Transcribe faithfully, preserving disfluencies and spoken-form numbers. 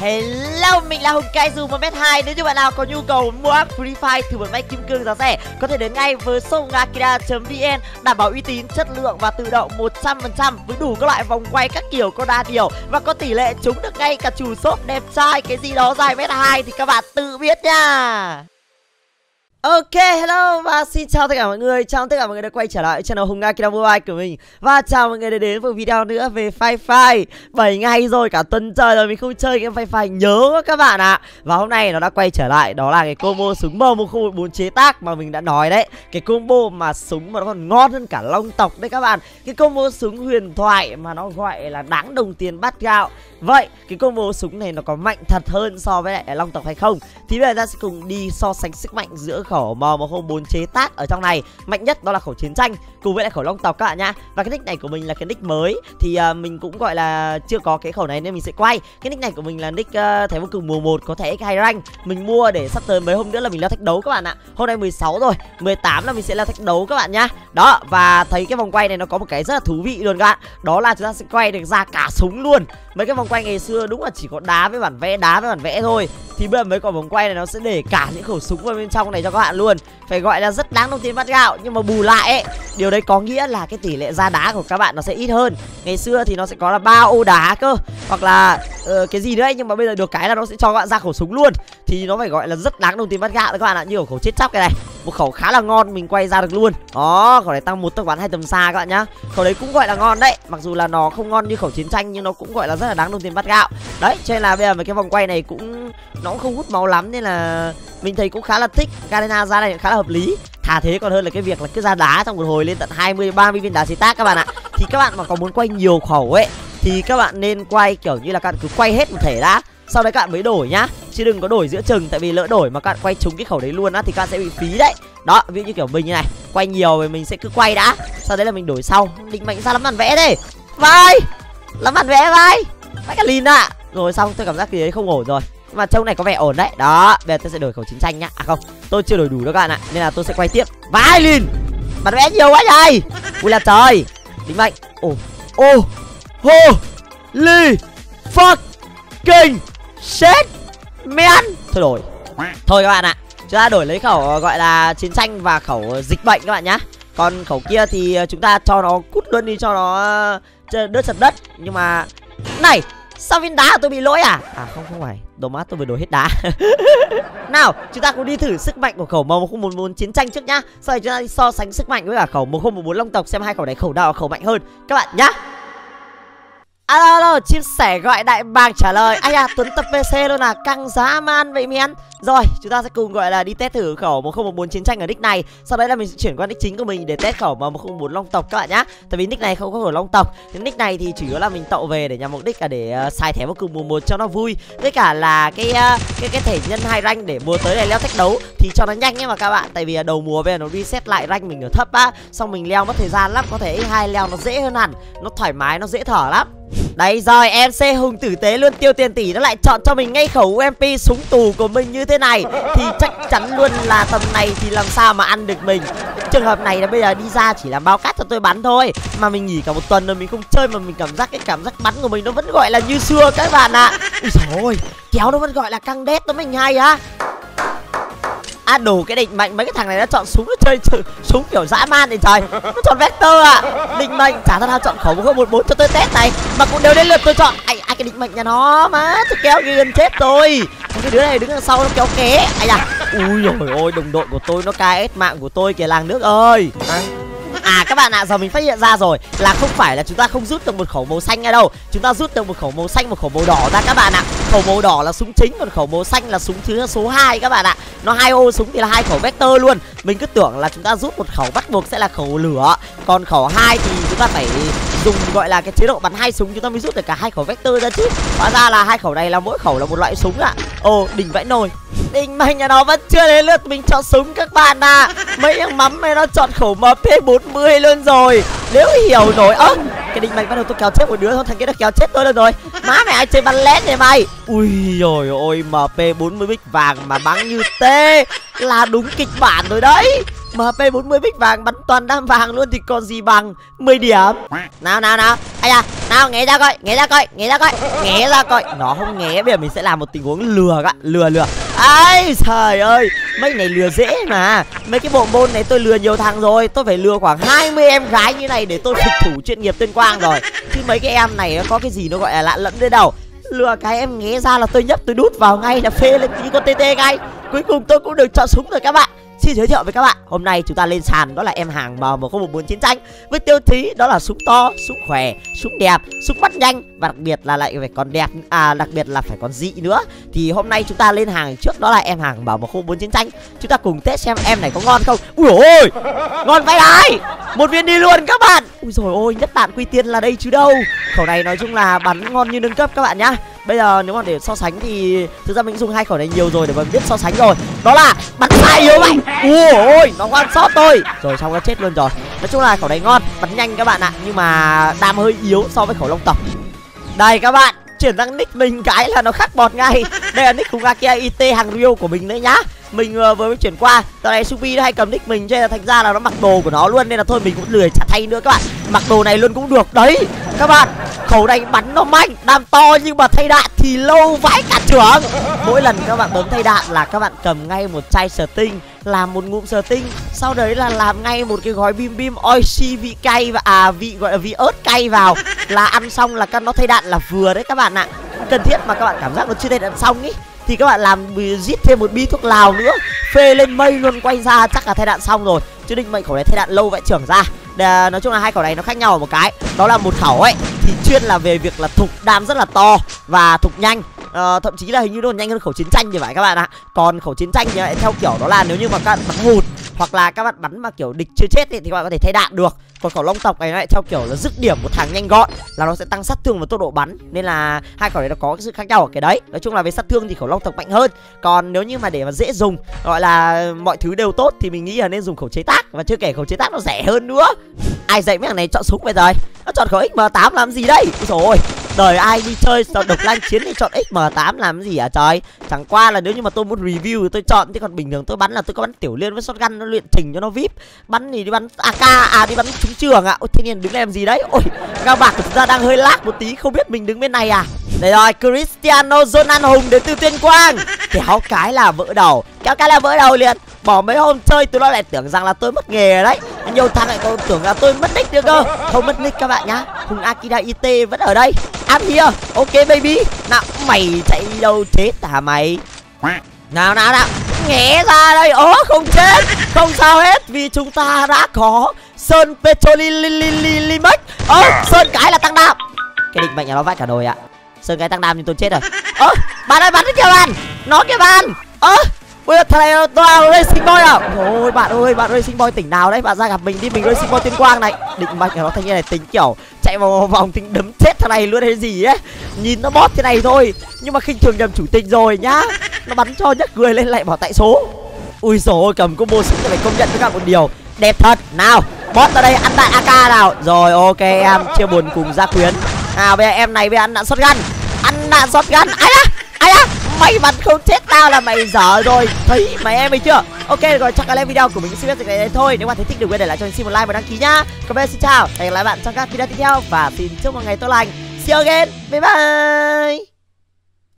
Hello, mình là Hùng Akira một mét hai. Nếu như bạn nào có nhu cầu mua app Free Fire thử một máy kim cương giá rẻ, có thể đến ngay với songakira chấm vn, đảm bảo uy tín, chất lượng và tự động một trăm phần trăm với đủ các loại vòng quay các kiểu, có đa điều và có tỷ lệ trúng được ngay cả chủ shop đẹp trai cái gì đó dài mét hai thì các bạn tự biết nha. Ok, hello và xin chào tất cả mọi người. Chào tất cả mọi người đã quay trở lại channel Hùng Akira Mobile của mình. Và chào mọi người đã đến với video nữa về Free Fire. bảy ngày rồi, cả tuần trời rồi mình không chơi game Free Fire, nhớ quá các bạn ạ. À. Và hôm nay nó đã quay trở lại, đó là cái combo súng M một không một bốn chế tác mà mình đã nói đấy. Cái combo mà súng mà nó còn ngon hơn cả Long Tộc đấy các bạn. Cái combo súng huyền thoại mà nó gọi là đáng đồng tiền bát gạo. Vậy cái combo súng này nó có mạnh thật hơn so với lại Long Tộc hay không? Thì bây giờ ta sẽ cùng đi so sánh sức mạnh giữa khẩu M một không một bốn chế tác ở trong này. Mạnh nhất đó là khẩu chiến tranh cùng với lại khẩu Long Tộc các bạn nhá. Và cái nick này của mình là cái nick mới, thì uh, mình cũng gọi là chưa có cái khẩu này nên mình sẽ quay. Cái nick này của mình là nick uh, Thái vô cùng mùa một, có thể hai rank. Mình mua để sắp tới mấy hôm nữa là mình leo thách đấu các bạn ạ. Hôm nay mười sáu rồi, mười tám là mình sẽ leo thách đấu các bạn nhá. Đó, và thấy cái vòng quay này nó có một cái rất là thú vị luôn các bạn. Đó là chúng ta sẽ quay được ra cả súng luôn. Mấy cái vòng quay ngày xưa đúng là chỉ có đá với bản vẽ, đá với bản vẽ thôi. Thì bây giờ mấy quả vòng quay này nó sẽ để cả những khẩu súng vào bên trong này cho các bạn luôn. Phải gọi là rất đáng đồng tiền bát gạo. Nhưng mà bù lại ấy, điều đấy có nghĩa là cái tỷ lệ ra đá của các bạn nó sẽ ít hơn. Ngày xưa thì nó sẽ có là ba ô đá cơ, hoặc là uh, cái gì nữa ấy. Nhưng mà bây giờ được cái là nó sẽ cho các bạn ra khẩu súng luôn. Thì nó phải gọi là rất đáng đồng tiền bát gạo đấy các bạn ạ. Như khẩu chết chóc cái này, một khẩu khá là ngon mình quay ra được luôn. Đó, khẩu này tăng một tốc bắn hai tầm xa các bạn nhá. Khẩu đấy cũng gọi là ngon đấy, mặc dù là nó không ngon như khẩu chiến tranh nhưng nó cũng gọi là rất là đáng đồng tiền bát gạo đấy. Cho nên là bây giờ mấy cái vòng quay này cũng nó cũng không hút máu lắm nên là mình thấy cũng khá là thích. Garena ra này cũng khá là hợp lý, thà thế còn hơn là cái việc là cứ ra đá trong một hồi lên tận hai mươi ba mươi viên đá chế tác các bạn ạ. Thì các bạn mà có muốn quay nhiều khẩu ấy thì các bạn nên quay kiểu như là các bạn cứ quay hết một thể đã, sau đấy các bạn mới đổi nhá, chứ đừng có đổi giữa chừng, tại vì lỡ đổi mà các bạn quay trúng cái khẩu đấy luôn á thì các bạn sẽ bị phí đấy. Đó, ví dụ như kiểu mình như này, quay nhiều rồi mình sẽ cứ quay đã, sau đấy là mình đổi sau. Định mạnh ra lắm bản vẽ đây, vai lắm bản vẽ vai vai cái lìn ạ. À. Rồi xong tôi cảm giác cái đấy không ổn rồi, nhưng mà trông này có vẻ ổn đấy. Đó, bây giờ tôi sẽ đổi khẩu chiến tranh nhá. À không, tôi chưa đổi đủ đâu các bạn ạ, nên là tôi sẽ quay tiếp. Vai lìn bản vẽ nhiều quá này, ui là trời. Định mạnh, ô ô hô li fuck kinh shit men. Thôi đổi, thôi các bạn ạ, chúng ta đổi lấy khẩu gọi là chiến tranh và khẩu dịch bệnh các bạn nhá. Còn khẩu kia thì chúng ta cho nó cút luôn đi cho nó đỡ chật đất. Nhưng mà này, sao viên đá của tôi bị lỗi à? À không, không phải, đồ mát tôi vừa đổi hết đá. Nào, chúng ta cũng đi thử sức mạnh của khẩu M một không một bốn chiến tranh trước nhá. Sau này chúng ta đi so sánh sức mạnh với cả khẩu M một không một bốn Long Tộc, xem hai khẩu này khẩu nào khẩu mạnh hơn các bạn nhá. Alo, alo, chia sẻ gọi đại bàng trả lời. Ai à, Tuấn tập pê xê luôn à, căng giá man vậy men. Rồi, chúng ta sẽ cùng gọi là đi test thử khẩu một không một bốn chiến tranh ở nick này. Sau đấy là mình sẽ chuyển qua nick chính của mình để test khẩu một không một bốn Long Tộc các bạn nhá. Tại vì nick này không có khẩu Long Tộc, cái nick này thì chủ yếu là mình tậu về để nhằm mục đích là để uh, xài thẻ vô cùng mùa một cho nó vui, với cả là cái uh, cái cái thể nhân hai rank để mùa tới này leo thách đấu thì cho nó nhanh nhé mà các bạn. Tại vì uh, đầu mùa bây giờ nó reset lại rank mình ở thấp á, xong mình leo mất thời gian lắm, có thể hai leo nó dễ hơn hẳn, nó thoải mái, nó dễ thở lắm. Đấy rồi, em xê Hùng tử tế luôn, tiêu tiền tỷ nó lại chọn cho mình ngay khẩu U M P súng tù của mình như thế này thì chắc chắn luôn là tầm này thì làm sao mà ăn được mình. Trường hợp này là bây giờ đi ra chỉ làm bao cát cho tôi bắn thôi, mà mình nghỉ cả một tuần rồi mình không chơi mà mình cảm giác cái cảm giác bắn của mình nó vẫn gọi là như xưa các bạn ạ. À. Ui trời ơi, kéo nó vẫn gọi là căng đét đó mình hay á. À đủ cái định mạnh, mấy cái thằng này đã chọn súng nó chơi súng kiểu dã man thì trời, nó chọn vector ạ. À. Định mạnh chả thằng nào chọn khẩu một không một bốn cho tôi test này mà cũng đều đến lượt tôi chọn. Ai ai cái định mạnh nhà nó má, tôi kéo gần chết rồi. Cái đứa này đứng đằng sau nó kéo ké. Ai da. Ui giời ơi, đồng đội của tôi nó ca ét mạng của tôi kìa làng nước ơi. À. À các bạn ạ, à, giờ mình phát hiện ra rồi là không phải là chúng ta không rút được một khẩu màu xanh ra đâu, chúng ta rút được một khẩu màu xanh, một khẩu màu đỏ ra các bạn ạ. À. Khẩu màu đỏ là súng chính, còn khẩu màu xanh là súng thứ số hai các bạn ạ. À. Nó hai ô súng thì là hai khẩu vector luôn. Mình cứ tưởng là chúng ta rút một khẩu bắt buộc sẽ là khẩu lửa, còn khẩu hai thì chúng ta phải dùng gọi là cái chế độ bắn hai súng chúng ta mới rút được cả hai khẩu vector ra chứ. Hóa ra là hai khẩu này là mỗi khẩu là một loại súng ạ. À. Ồ, đỉnh vãi nồi. Đỉnh mạnh nhà nó vẫn chưa đến lượt mình chọn súng các bạn ạ. À. Mấy thằng mắm này nó chọn khẩu M P bốn mươi luôn rồi. Nếu hiểu nổi ớt Cái đinh mày bắt đầu tôi kéo chết một đứa thôi, thằng kia đã kéo chết tôi luôn rồi. Má mày ai chơi bắn lén vậy mày. Ui dồi ôi, M P bốn mươi bích vàng mà bắn như tê, là đúng kịch bản rồi đấy. M P bốn mươi bích vàng bắn toàn đam vàng luôn thì còn gì bằng. Mười điểm. Nào nào nào. Ây da, nào nghe ra coi, nghe ra coi, nghe ra coi, nghe ra coi. Nó không nghe, bây giờ mình sẽ làm một tình huống lừa các, lừa lừa. Ai trời ơi, mấy này lừa dễ mà. Mấy cái bộ môn này tôi lừa nhiều thằng rồi. Tôi phải lừa khoảng hai mươi em gái như này để tôi phục thủ chuyên nghiệp Tuyên Quang rồi. Chứ mấy cái em này nó có cái gì nó gọi là lạ lẫm thế đâu. Lừa cái em nghe ra là tôi nhấp tôi đút vào ngay là phê lên tí con tê tê ngay. Cuối cùng tôi cũng được chọn súng rồi các bạn. Xin giới thiệu với các bạn, hôm nay chúng ta lên sàn đó là em hàng M một không một bốn chiến tranh với tiêu chí đó là súng to, súng khỏe, súng đẹp, súng bắt nhanh và đặc biệt là lại phải còn đẹp, à đặc biệt là phải còn dị nữa. Thì hôm nay chúng ta lên hàng trước đó là em hàng M một không một bốn chiến tranh. Chúng ta cùng test xem em này có ngon không. Ui ôi, ngon vãi đái. Một viên đi luôn các bạn. Ui rồi ôi, nhất đạn quy tiên là đây chứ đâu. Khẩu này nói chung là bắn ngon như nâng cấp các bạn nhá. Bây giờ nếu mà để so sánh thì thực ra mình dùng hai khẩu này nhiều rồi để mà biết so sánh rồi. Đó là bắn sai yếu mạnh. Ui ôi, nó one shot tôi. Rồi xong nó chết luôn rồi. Nói chung là khẩu này ngon, bắn nhanh các bạn ạ, nhưng mà đam hơi yếu so với khẩu Long Tộc. Đây các bạn, chuyển sang nick mình cái là nó khắc bọt ngay. Đây là nick Hùng Akira i tê hàng Rio của mình đấy nhá. Mình vừa mới chuyển qua. Tờ này Subi nó hay cầm nick mình cho nên là thành ra là nó mặc đồ của nó luôn, nên là thôi mình cũng lười chả thay nữa các bạn. Mặc đồ này luôn cũng được đấy. Các bạn, khẩu này bắn nó mạnh, đam to nhưng mà thay đạn thì lâu vãi cả trưởng. Mỗi lần các bạn bấm thay đạn là các bạn cầm ngay một chai sờ tinh, làm một ngụm sờ tinh, sau đấy là làm ngay một cái gói bim bim oishi vị cay và à vị gọi là vị ớt cay vào, là ăn xong là nó thay đạn là vừa đấy các bạn ạ. Cần thiết mà các bạn cảm giác nó chưa thay đạn xong ý thì các bạn làm giết thêm một bi thuốc lào nữa, phê lên mây luôn, quay ra chắc là thay đạn xong rồi. Chứ định mệnh khẩu này thay đạn lâu vậy trưởng ra. Để nói chung là hai khẩu này nó khác nhau ở một cái, đó là một khẩu ấy thì chuyên là về việc là thục đam rất là to và thục nhanh, ờ, thậm chí là hình như nó nhanh hơn khẩu chiến tranh như vậy các bạn ạ. Còn khẩu chiến tranh thì lại theo kiểu đó là nếu như mà các bạn bắn hụt hoặc là các bạn bắn mà kiểu địch chưa chết ấy, thì các bạn có thể thay đạn được. Còn khẩu Long Tộc này nó lại theo kiểu là dứt điểm một thằng nhanh gọn, là nó sẽ tăng sát thương và tốc độ bắn, nên là hai khẩu này nó có cái sự khác nhau ở cái đấy. Nói chung là về sát thương thì khẩu Long Tộc mạnh hơn. Còn nếu như mà để mà dễ dùng, gọi là mọi thứ đều tốt thì mình nghĩ là nên dùng khẩu chế tác, và chưa kể khẩu chế tác nó rẻ hơn nữa. Ai dạy mấy thằng này chọn súng bây giờ? Nó chọn khẩu X M tám làm gì đây? Ôi trời ơi, đời ai đi chơi độc lang chiến thì chọn X M tám làm gì hả trời? Chẳng qua là nếu như mà tôi muốn review thì tôi chọn, chứ còn bình thường tôi bắn là tôi có bắn tiểu liên với shotgun, nó luyện trình cho nó vip. Bắn thì đi bắn A K, à đi bắn trúng trường ạ. À. Ôi thế nên đứng làm gì đấy? Ôi, gà bạc của chúng ta đang hơi lag một tí, không biết mình đứng bên này à. Đây rồi, Cristiano Ronaldo Hùng đến từ Tuyên Quang. Kéo cái là vỡ đầu, kéo cái là vỡ đầu liền. Bỏ mấy hôm chơi tụi nó lại tưởng rằng là tôi mất nghề đấy. Nhiều thằng lại còn tưởng là tôi mất nick nữa cơ. Không mất nick các bạn nhá, Hùng Akira i tê vẫn ở đây. I'm here, ok baby. Nào, mày chạy đâu chết hả mày? Nào nào nào, nghe ra đây. Ố không chết, không sao hết, vì chúng ta đã có sơn petroli li li li li mất. Ố sơn cái là tăng đam. Cái định mệnh nhà nó vãi cả đồi ạ. Sơn cái tăng đam nhưng tôi chết rồi. Ố bạn ơi, bắn cái kìa bạn, nó kìa bạn. Ố ui thằng này toàn Racing Boy à. Ôi bạn ơi, bạn Racing Boy tỉnh nào đấy, bạn ra gặp mình đi, mình Racing Boy Tuyên Quang này. Định mạch nó thanh niên này tính kiểu chạy vào vòng tính đấm chết thằng này luôn hay gì ấy. Nhìn nó bót thế này thôi nhưng mà khinh thường nhầm chủ tình rồi nhá. Nó bắn cho nhấc người lên lại bỏ tại số. Ui dồi ôi, cầm combo súng này công nhận với cả một điều đẹp thật. Nào bót ra đây, ăn đại A K nào. Rồi ok em chia buồn cùng gia quyến. Nào bây giờ em này bây giờ ăn đạn shotgun, ăn đạn shotgun. Ai da, ai da, mày bắn không chết tao là mày dở rồi, thấy mày em mày chưa. Ok rồi, chắc là video của mình sẽ biết được này thôi. Nếu bạn thấy thích đừng quên để lại cho mình xin một like và đăng ký nhá. Còn bây giờ xin chào, hẹn gặp lại bạn trong các video tiếp theo và xin chúc một ngày tốt lành. See you again, bye bye.